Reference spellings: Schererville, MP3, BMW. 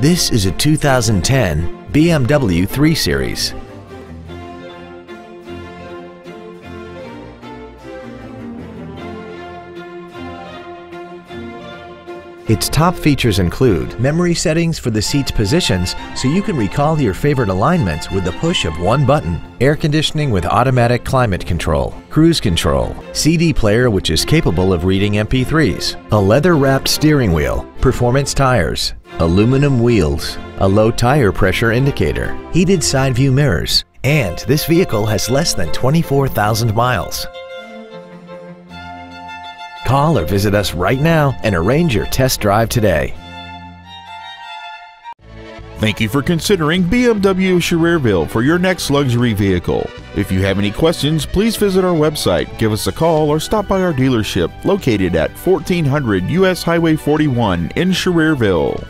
This is a 2010 BMW 3 Series. Its top features include memory settings for the seat's positions so you can recall your favorite alignments with the push of one button, air conditioning with automatic climate control, cruise control, CD player which is capable of reading MP3s, a leather-wrapped steering wheel, performance tires, aluminum wheels, a low tire pressure indicator, heated side view mirrors, and this vehicle has less than 24,000 miles. Call or visit us right now and arrange your test drive today. Thank you for considering BMW Schererville for your next luxury vehicle. If you have any questions, please visit our website, give us a call, or stop by our dealership located at 1400 US Highway 41 in Schererville.